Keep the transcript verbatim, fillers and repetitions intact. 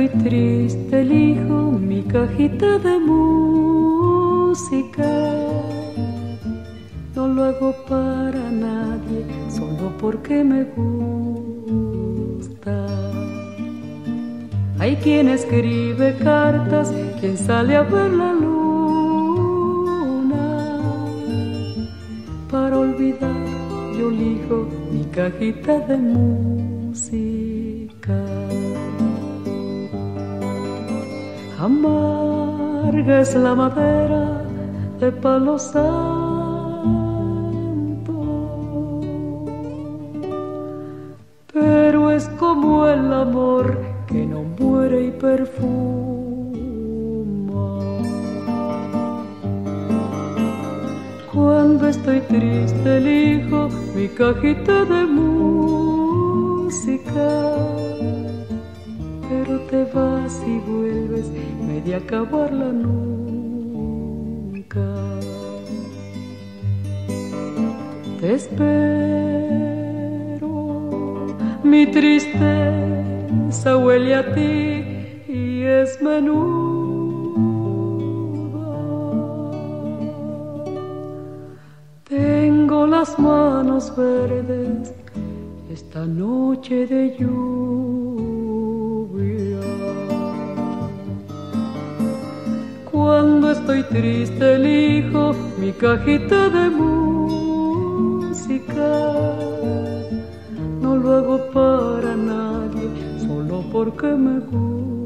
estoy triste elijo mi cajita de música. No lo hago para nadie, solo porque me gusta. Hay quien escribe cartas, quien sale a ver la luna. Para olvidar yo elijo mi cajita de música. Amarga es la madera de palo santo, pero es como el amor que no muere y perfuma. Cuando estoy triste elijo mi cajita de música. Pero te vas y vuelves, me de acabarla nunca. Te espero, mi tristeza huele a ti y es menuda. Tengo las manos verdes esta noche de lluvia. Cuando estoy triste elijo mi cajita de música. No lo hago para nadie, solo porque me gusta.